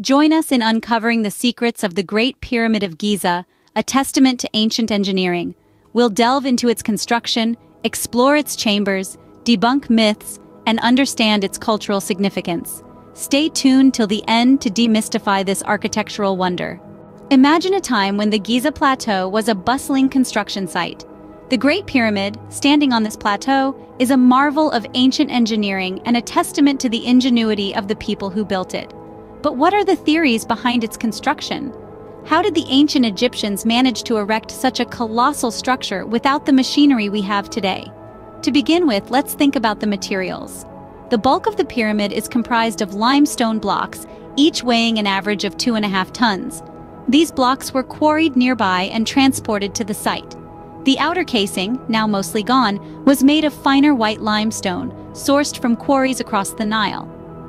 Join us in uncovering the secrets of the Great Pyramid of Giza, a testament to ancient engineering. We'll delve into its construction, explore its chambers, debunk myths, and understand its cultural significance. Stay tuned till the end to demystify this architectural wonder. Imagine a time when the Giza Plateau was a bustling construction site. The Great Pyramid, standing on this plateau, is a marvel of ancient engineering and a testament to the ingenuity of the people who built it. But what are the theories behind its construction? How did the ancient Egyptians manage to erect such a colossal structure without the machinery we have today? To begin with, let's think about the materials. The bulk of the pyramid is comprised of limestone blocks, each weighing an average of 2.5 tons. These blocks were quarried nearby and transported to the site. The outer casing, now mostly gone, was made of finer white limestone, sourced from quarries across the Nile.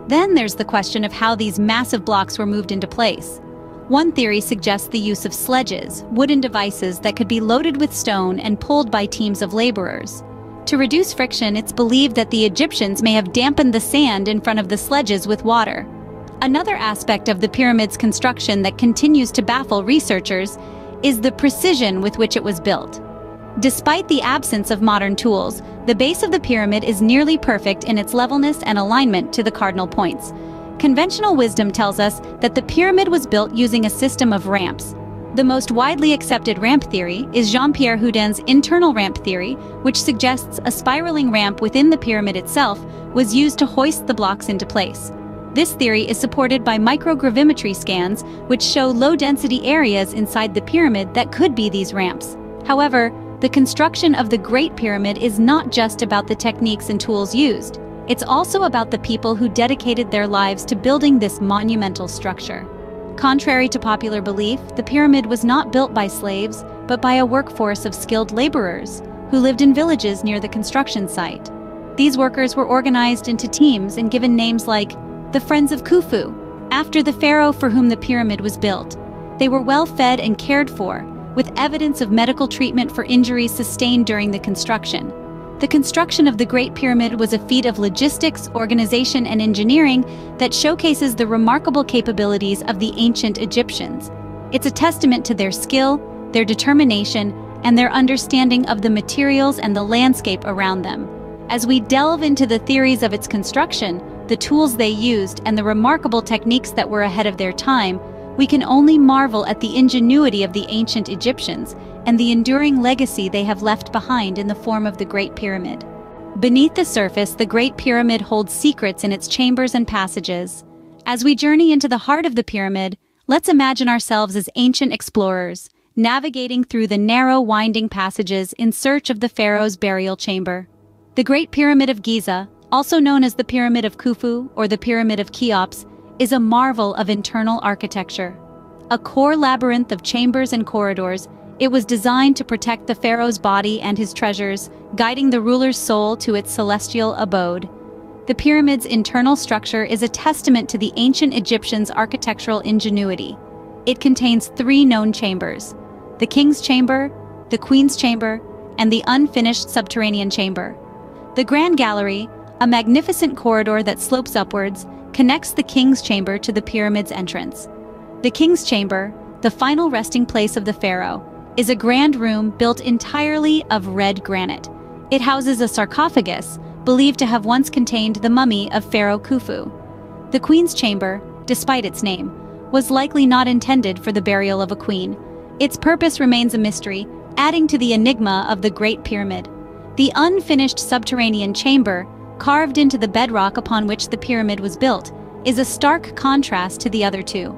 Then there's the question of how these massive blocks were moved into place. One theory suggests the use of sledges, wooden devices that could be loaded with stone and pulled by teams of laborers. To reduce friction, it's believed that the Egyptians may have dampened the sand in front of the sledges with water. Another aspect of the pyramid's construction that continues to baffle researchers is the precision with which it was built. Despite the absence of modern tools, the base of the pyramid is nearly perfect in its levelness and alignment to the cardinal points. Conventional wisdom tells us that the pyramid was built using a system of ramps. The most widely accepted ramp theory is Jean-Pierre Houdin's internal ramp theory, which suggests a spiraling ramp within the pyramid itself was used to hoist the blocks into place. This theory is supported by microgravimetry scans, which show low-density areas inside the pyramid that could be these ramps. However, the construction of the Great Pyramid is not just about the techniques and tools used. It's also about the people who dedicated their lives to building this monumental structure. Contrary to popular belief, the pyramid was not built by slaves, but by a workforce of skilled laborers who lived in villages near the construction site. These workers were organized into teams and given names like the Friends of Khufu, after the pharaoh for whom the pyramid was built. They were well fed and cared for, with evidence of medical treatment for injuries sustained during the construction. The construction of the Great Pyramid was a feat of logistics, organization, and engineering that showcases the remarkable capabilities of the ancient Egyptians. It's a testament to their skill, their determination, and their understanding of the materials and the landscape around them. As we delve into the theories of its construction, the tools they used, and the remarkable techniques that were ahead of their time, we can only marvel at the ingenuity of the ancient Egyptians and the enduring legacy they have left behind in the form of the Great Pyramid. Beneath the surface, the Great Pyramid holds secrets in its chambers and passages. As we journey into the heart of the pyramid, let's imagine ourselves as ancient explorers, navigating through the narrow, winding passages in search of the pharaoh's burial chamber. The Great Pyramid of Giza, also known as the Pyramid of Khufu or the Pyramid of Cheops, is a marvel of internal architecture. A core labyrinth of chambers and corridors, it was designed to protect the pharaoh's body and his treasures, guiding the ruler's soul to its celestial abode. The pyramid's internal structure is a testament to the ancient Egyptians' architectural ingenuity. It contains three known chambers: the king's chamber, the queen's chamber, and the unfinished subterranean chamber. The Grand Gallery, a magnificent corridor that slopes upwards, connects the king's chamber to the pyramid's entrance. The king's chamber, the final resting place of the pharaoh, is a grand room built entirely of red granite. It houses a sarcophagus, believed to have once contained the mummy of Pharaoh Khufu. The queen's chamber, despite its name, was likely not intended for the burial of a queen. Its purpose remains a mystery, adding to the enigma of the Great Pyramid. The unfinished subterranean chamber, carved into the bedrock upon which the pyramid was built, is a stark contrast to the other two.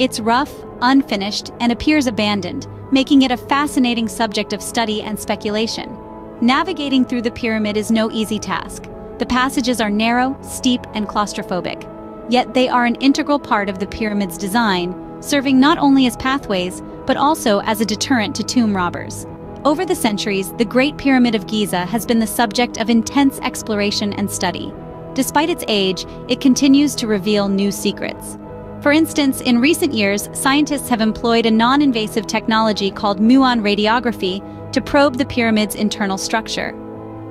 It's rough, unfinished, and appears abandoned, making it a fascinating subject of study and speculation. Navigating through the pyramid is no easy task. The passages are narrow, steep, and claustrophobic. Yet they are an integral part of the pyramid's design, serving not only as pathways, but also as a deterrent to tomb robbers. Over the centuries, the Great Pyramid of Giza has been the subject of intense exploration and study. Despite its age, it continues to reveal new secrets. For instance, in recent years, scientists have employed a non-invasive technology called muon radiography to probe the pyramid's internal structure.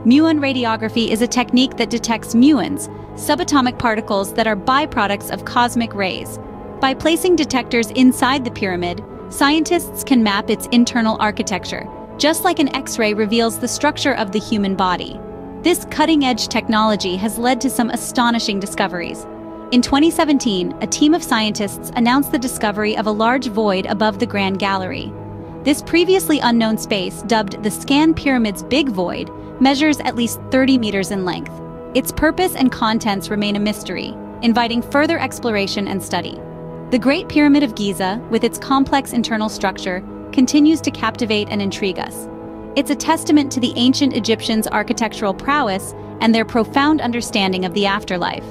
Muon radiography is a technique that detects muons, subatomic particles that are byproducts of cosmic rays. By placing detectors inside the pyramid, scientists can map its internal architecture, just like an X-ray reveals the structure of the human body. This cutting-edge technology has led to some astonishing discoveries. In 2017, a team of scientists announced the discovery of a large void above the Grand Gallery. This previously unknown space, dubbed the Scan Pyramid's Big Void, measures at least 30 meters in length. Its purpose and contents remain a mystery, inviting further exploration and study. The Great Pyramid of Giza, with its complex internal structure, continues to captivate and intrigue us. It's a testament to the ancient Egyptians' architectural prowess and their profound understanding of the afterlife.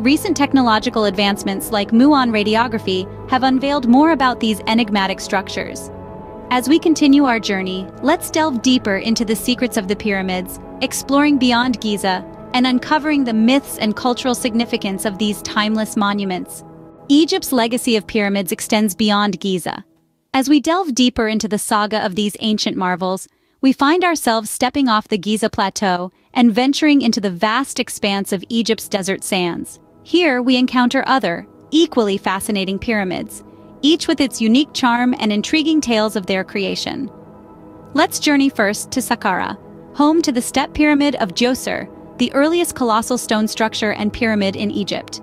Recent technological advancements like muon radiography have unveiled more about these enigmatic structures. As we continue our journey, let's delve deeper into the secrets of the pyramids, exploring beyond Giza, and uncovering the myths and cultural significance of these timeless monuments. Egypt's legacy of pyramids extends beyond Giza. As we delve deeper into the saga of these ancient marvels, we find ourselves stepping off the Giza plateau and venturing into the vast expanse of Egypt's desert sands. Here we encounter other, equally fascinating pyramids, each with its unique charm and intriguing tales of their creation. Let's journey first to Saqqara, home to the Step Pyramid of Djoser, the earliest colossal stone structure and pyramid in Egypt.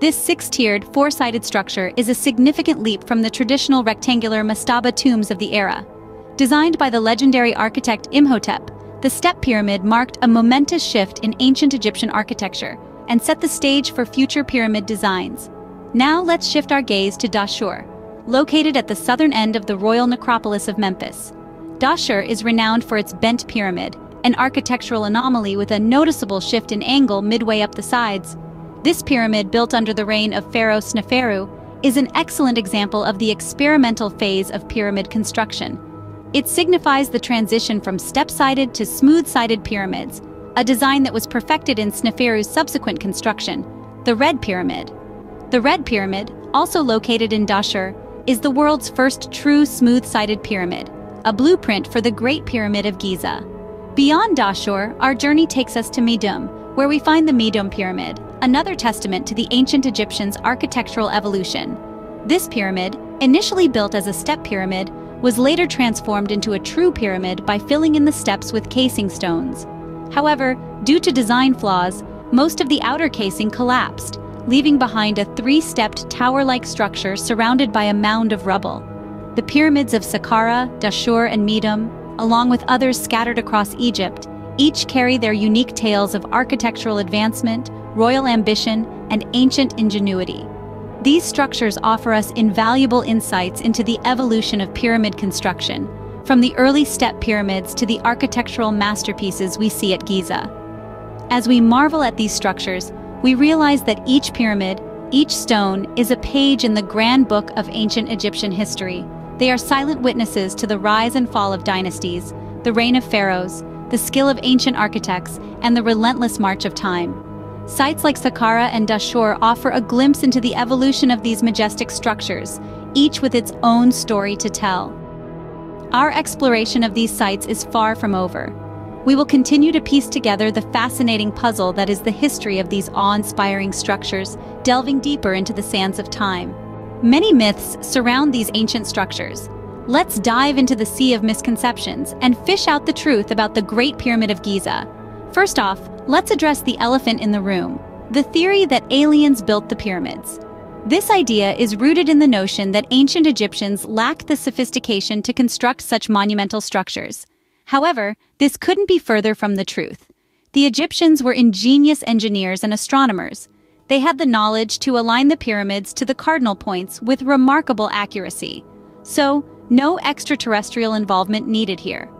This six-tiered, four-sided structure is a significant leap from the traditional rectangular mastaba tombs of the era. Designed by the legendary architect Imhotep, the Step Pyramid marked a momentous shift in ancient Egyptian architecture and set the stage for future pyramid designs. Now let's shift our gaze to Djoser, located at the southern end of the royal necropolis of Memphis. Djoser is renowned for its bent pyramid, an architectural anomaly with a noticeable shift in angle midway up the sides. This pyramid, built under the reign of Pharaoh Sneferu, is an excellent example of the experimental phase of pyramid construction. It signifies the transition from step-sided to smooth-sided pyramids, a design that was perfected in Sneferu's subsequent construction, the Red Pyramid. The Red Pyramid, also located in Djoser, is the world's first true smooth-sided pyramid, a blueprint for the Great Pyramid of Giza. Beyond Djoser, our journey takes us to Midum, where we find the Midum Pyramid, another testament to the ancient Egyptians' architectural evolution. This pyramid, initially built as a step pyramid, was later transformed into a true pyramid by filling in the steps with casing stones. However, due to design flaws, most of the outer casing collapsed, leaving behind a three-stepped tower-like structure surrounded by a mound of rubble. The pyramids of Saqqara, Djoser, and Midum, along with others scattered across Egypt, each carry their unique tales of architectural advancement, royal ambition, and ancient ingenuity. These structures offer us invaluable insights into the evolution of pyramid construction, from the early step pyramids to the architectural masterpieces we see at Giza. As we marvel at these structures, we realize that each pyramid, each stone, is a page in the grand book of ancient Egyptian history. They are silent witnesses to the rise and fall of dynasties, the reign of pharaohs, the skill of ancient architects, and the relentless march of time. Sites like Saqqara and Djoser offer a glimpse into the evolution of these majestic structures, each with its own story to tell. Our exploration of these sites is far from over. We will continue to piece together the fascinating puzzle that is the history of these awe-inspiring structures, delving deeper into the sands of time. Many myths surround these ancient structures. Let's dive into the sea of misconceptions and fish out the truth about the Great Pyramid of Giza. First off, let's address the elephant in the room, the theory that aliens built the pyramids. This idea is rooted in the notion that ancient Egyptians lacked the sophistication to construct such monumental structures. However, this couldn't be further from the truth. The Egyptians were ingenious engineers and astronomers. They had the knowledge to align the pyramids to the cardinal points with remarkable accuracy. So, no extraterrestrial involvement needed here.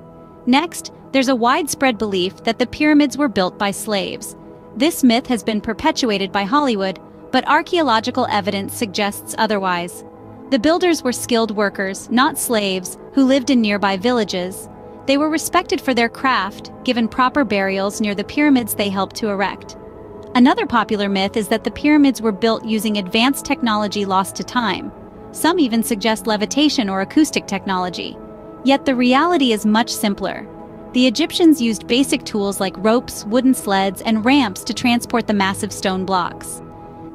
Next, there's a widespread belief that the pyramids were built by slaves. This myth has been perpetuated by Hollywood, but archaeological evidence suggests otherwise. The builders were skilled workers, not slaves, who lived in nearby villages. They were respected for their craft, given proper burials near the pyramids they helped to erect. Another popular myth is that the pyramids were built using advanced technology lost to time. Some even suggest levitation or acoustic technology. Yet the reality is much simpler. The Egyptians used basic tools like ropes, wooden sleds, and ramps to transport the massive stone blocks.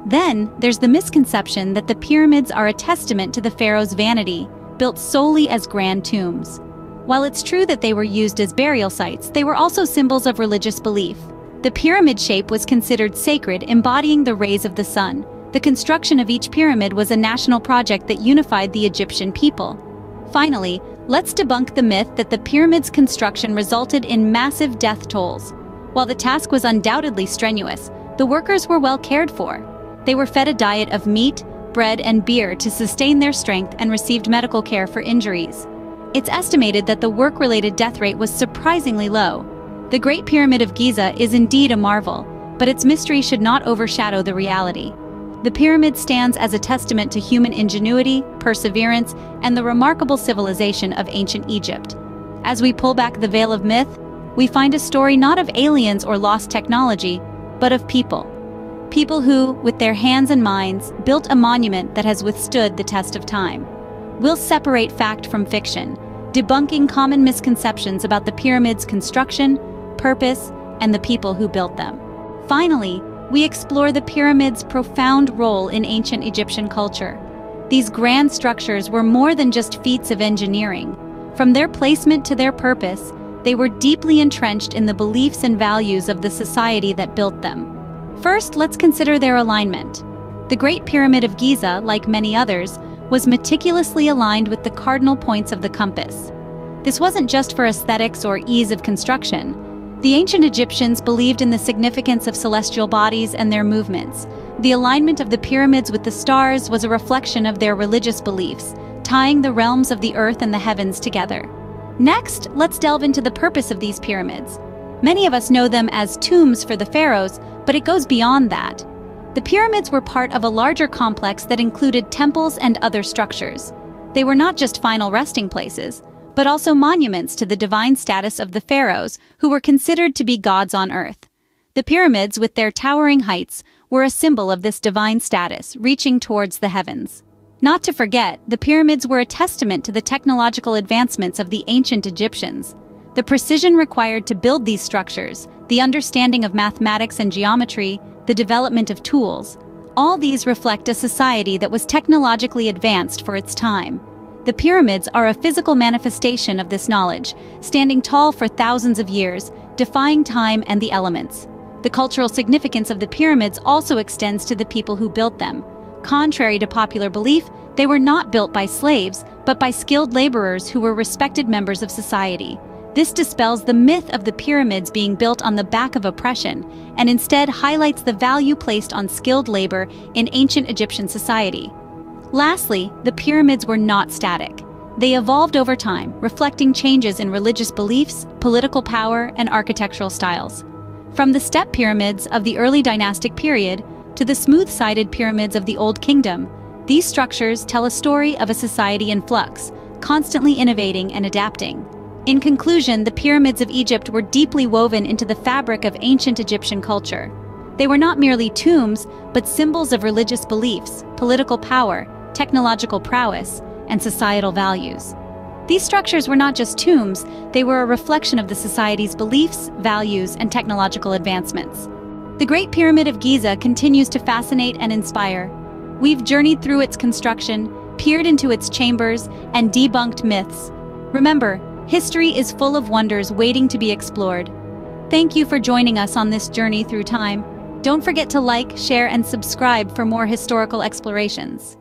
Then, there's the misconception that the pyramids are a testament to the pharaoh's vanity, built solely as grand tombs. While it's true that they were used as burial sites, they were also symbols of religious belief. The pyramid shape was considered sacred, embodying the rays of the sun. The construction of each pyramid was a national project that unified the Egyptian people. Finally, let's debunk the myth that the pyramid's construction resulted in massive death tolls. While the task was undoubtedly strenuous, the workers were well cared for. They were fed a diet of meat, bread, and beer to sustain their strength and received medical care for injuries. It's estimated that the work-related death rate was surprisingly low. The Great Pyramid of Giza is indeed a marvel, but its mystery should not overshadow the reality. The pyramid stands as a testament to human ingenuity, perseverance, and the remarkable civilization of ancient Egypt. As we pull back the veil of myth, we find a story not of aliens or lost technology, but of people. People who, with their hands and minds, built a monument that has withstood the test of time. We'll separate fact from fiction, debunking common misconceptions about the pyramid's construction, purpose, and the people who built them. Finally, we explore the pyramids' profound role in ancient Egyptian culture. These grand structures were more than just feats of engineering. From their placement to their purpose, they were deeply entrenched in the beliefs and values of the society that built them. First, let's consider their alignment. The Great Pyramid of Giza, like many others, was meticulously aligned with the cardinal points of the compass. This wasn't just for aesthetics or ease of construction. The ancient Egyptians believed in the significance of celestial bodies and their movements. The alignment of the pyramids with the stars was a reflection of their religious beliefs, tying the realms of the earth and the heavens together. Next, let's delve into the purpose of these pyramids. Many of us know them as tombs for the pharaohs, but it goes beyond that. The pyramids were part of a larger complex that included temples and other structures. They were not just final resting places, but also monuments to the divine status of the pharaohs, who were considered to be gods on earth. The pyramids, with their towering heights, were a symbol of this divine status, reaching towards the heavens. Not to forget, the pyramids were a testament to the technological advancements of the ancient Egyptians. The precision required to build these structures, the understanding of mathematics and geometry, the development of tools, all these reflect a society that was technologically advanced for its time. The pyramids are a physical manifestation of this knowledge, standing tall for thousands of years, defying time and the elements. The cultural significance of the pyramids also extends to the people who built them. Contrary to popular belief, they were not built by slaves, but by skilled laborers who were respected members of society. This dispels the myth of the pyramids being built on the back of oppression, and instead highlights the value placed on skilled labor in ancient Egyptian society. Lastly, the pyramids were not static. They evolved over time, reflecting changes in religious beliefs, political power, and architectural styles. From the step pyramids of the early dynastic period to the smooth-sided pyramids of the Old Kingdom, these structures tell a story of a society in flux, constantly innovating and adapting. In conclusion, the pyramids of Egypt were deeply woven into the fabric of ancient Egyptian culture. They were not merely tombs, but symbols of religious beliefs, political power, technological prowess, and societal values. These structures were not just tombs, they were a reflection of the society's beliefs, values, and technological advancements. The Great Pyramid of Giza continues to fascinate and inspire. We've journeyed through its construction, peered into its chambers, and debunked myths. Remember, history is full of wonders waiting to be explored. Thank you for joining us on this journey through time. Don't forget to like, share, and subscribe for more historical explorations.